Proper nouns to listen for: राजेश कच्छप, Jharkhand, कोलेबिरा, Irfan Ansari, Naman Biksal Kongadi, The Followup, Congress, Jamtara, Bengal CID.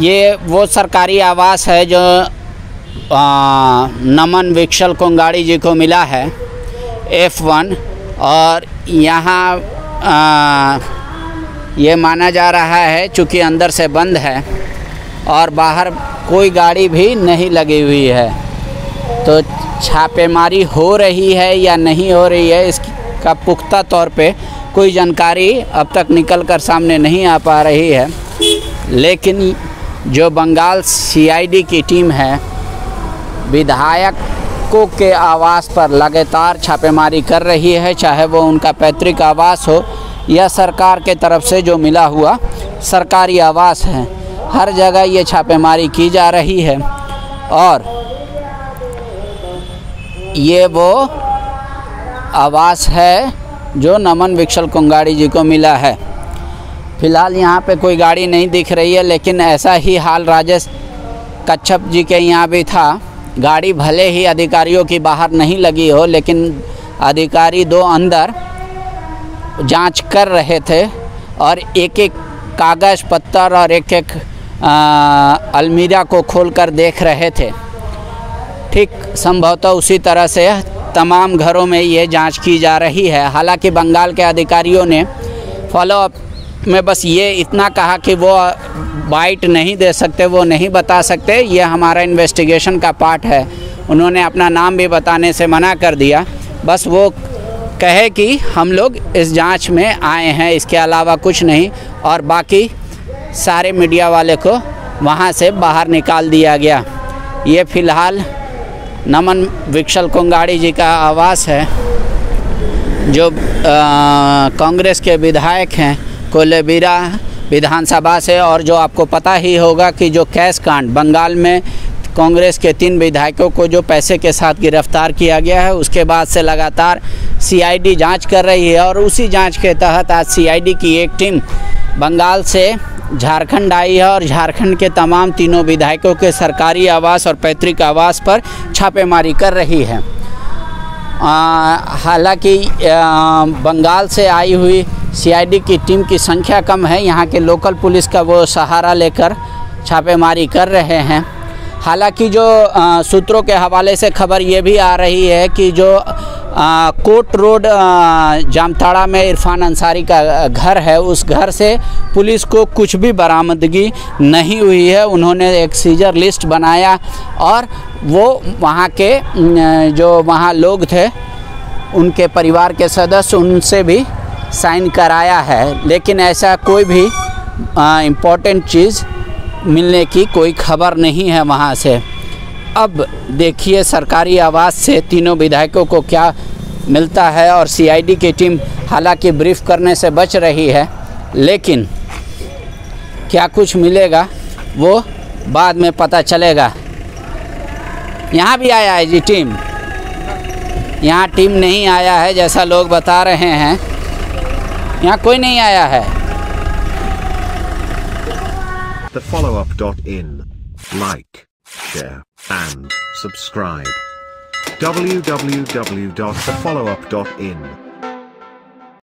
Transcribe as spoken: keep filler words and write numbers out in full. ये वो सरकारी आवास है जो आ, नमन बिक्सल कोंगाड़ी जी को मिला है एफ वन, और यहाँ ये माना जा रहा है चूँकि अंदर से बंद है और बाहर कोई गाड़ी भी नहीं लगी हुई है, तो छापेमारी हो रही है या नहीं हो रही है इसका पुख्ता तौर पे कोई जानकारी अब तक निकल कर सामने नहीं आ पा रही है। लेकिन जो बंगाल सी आई डी की टीम है विधायकों के आवास पर लगातार छापेमारी कर रही है, चाहे वो उनका पैतृक आवास हो या सरकार के तरफ से जो मिला हुआ सरकारी आवास है, हर जगह ये छापेमारी की जा रही है। और ये वो आवास है जो नमन बिक्सल कोंगाड़ी जी को मिला है। फ़िलहाल यहाँ पे कोई गाड़ी नहीं दिख रही है, लेकिन ऐसा ही हाल राजेश कच्छप जी के यहाँ भी था। गाड़ी भले ही अधिकारियों की बाहर नहीं लगी हो, लेकिन अधिकारी दो अंदर जांच कर रहे थे और एक एक कागज़ पत्तर और एक एक अलमीरा को खोलकर देख रहे थे। ठीक संभवतः उसी तरह से तमाम घरों में ये जांच की जा रही है। हालांकि बंगाल के अधिकारियों ने फॉलोअप में बस ये इतना कहा कि वो बाइट नहीं दे सकते, वो नहीं बता सकते, ये हमारा इन्वेस्टिगेशन का पार्ट है। उन्होंने अपना नाम भी बताने से मना कर दिया, बस वो कहे कि हम लोग इस जांच में आए हैं, इसके अलावा कुछ नहीं। और बाकी सारे मीडिया वाले को वहां से बाहर निकाल दिया गया। ये फ़िलहाल नमन बिक्सल कोंगाड़ी जी का आवास है, जो कांग्रेस के विधायक हैं कोलेबिरा विधानसभा से। और जो आपको पता ही होगा कि जो कैश कांड बंगाल में कांग्रेस के तीन विधायकों को जो पैसे के साथ गिरफ्तार किया गया है, उसके बाद से लगातार सी आई डी जांच कर रही है। और उसी जांच के तहत आज सी आई डी की एक टीम बंगाल से झारखंड आई है और झारखंड के तमाम तीनों विधायकों के सरकारी आवास और पैतृक आवास पर छापेमारी कर रही है। हालांकि बंगाल से आई हुई सी आई डी की टीम की संख्या कम है, यहाँ के लोकल पुलिस का वो सहारा लेकर छापेमारी कर रहे हैं। हालांकि जो सूत्रों के हवाले से खबर ये भी आ रही है कि जो आ, कोट रोड जामताड़ा में इरफान अंसारी का घर है, उस घर से पुलिस को कुछ भी बरामदगी नहीं हुई है। उन्होंने एक सीजर लिस्ट बनाया और वो वहाँ के जो वहाँ लोग थे उनके परिवार के सदस्य उनसे भी साइन कराया है, लेकिन ऐसा कोई भी इम्पोर्टेंट चीज़ मिलने की कोई खबर नहीं है वहाँ से। अब देखिए सरकारी आवास से तीनों विधायकों को क्या मिलता है। और सी आई डी की टीम हालांकि ब्रीफ करने से बच रही है, लेकिन क्या कुछ मिलेगा वो बाद में पता चलेगा। यहाँ भी आया है जी टीम, यहाँ टीम नहीं आया है जैसा लोग बता रहे हैं, यहाँ कोई नहीं आया है। The Followup dot in, like, share and subscribe. w w w dot the followup dot in